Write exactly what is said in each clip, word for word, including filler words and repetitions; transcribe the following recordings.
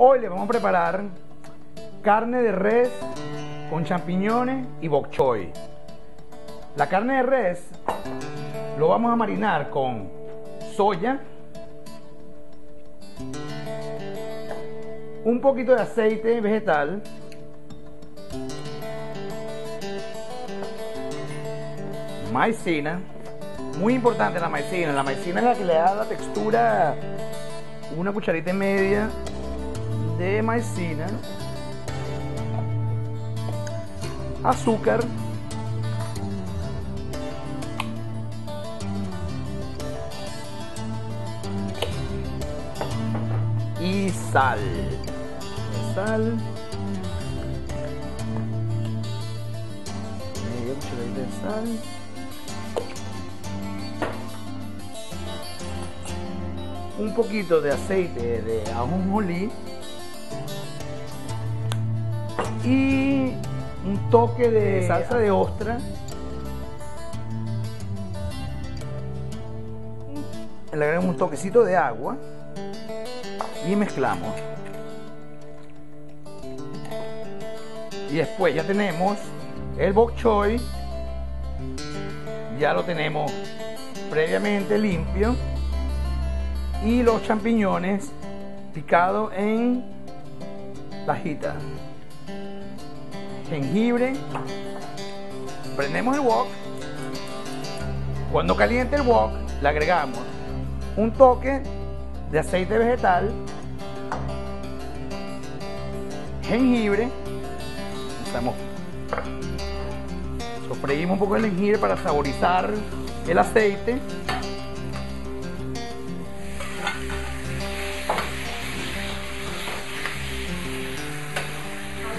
Hoy les vamos a preparar carne de res con champiñones y bok choy. La carne de res lo vamos a marinar con soya, un poquito de aceite vegetal, maicina, muy importante la maicina, la maicina es la que le da la textura, una cucharita y media de maicina, azúcar, y sal, sal, media cucharadita de sal, un poquito de aceite de ajonjolí y un toque de salsa de ostra. Le agregamos un toquecito de agua y mezclamos. Y después ya tenemos el bok choy, ya lo tenemos previamente limpio, y los champiñones picados en tajita, jengibre. Prendemos el wok. Cuando caliente el wok le agregamos un toque de aceite vegetal, jengibre, estamos, sofreímos un poco el jengibre para saborizar el aceite,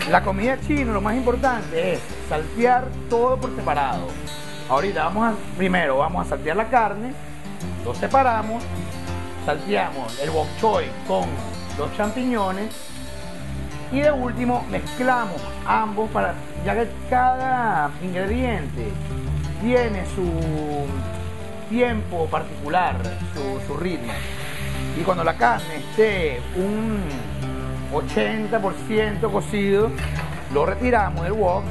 la comida china, lo más importante es saltear todo por separado. Ahorita vamos a, primero vamos a saltear la carne, lo separamos, salteamos el bok choy con los champiñones y de último mezclamos ambos, para ya que cada ingrediente tiene su tiempo particular, su, su ritmo. Y cuando la carne esté un ochenta por ciento cocido, lo retiramos del wok.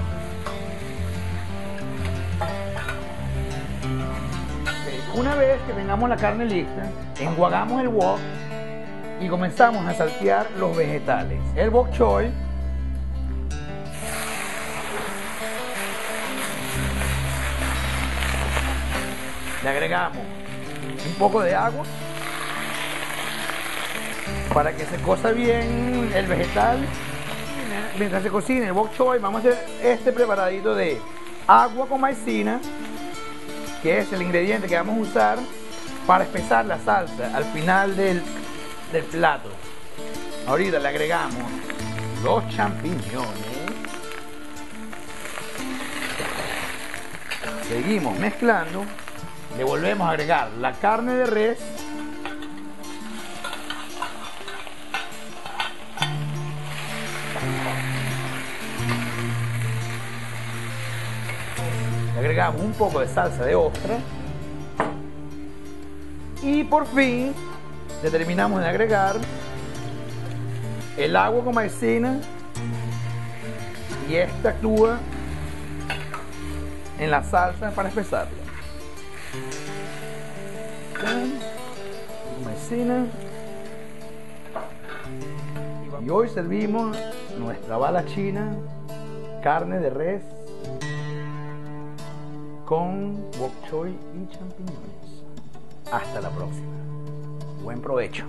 Una vez que tengamos la carne lista, enjuagamos el wok y comenzamos a saltear los vegetales. El bok choy, le agregamos un poco de agua para que se cosa bien el vegetal. Mientras se cocina el bok choy, vamos a hacer este preparadito de agua con maicina, que es el ingrediente que vamos a usar para espesar la salsa al final del, del plato. Ahorita le agregamos los champiñones. Seguimos mezclando. Le volvemos a agregar la carne de res. Le agregamos un poco de salsa de ostra y por fin le terminamos de agregar el agua con maicina, y esta actúa en la salsa para espesarla. Maicina. Y hoy servimos nuestra balachina, carne de res con bok choy y champiñones. Hasta la próxima. Buen provecho.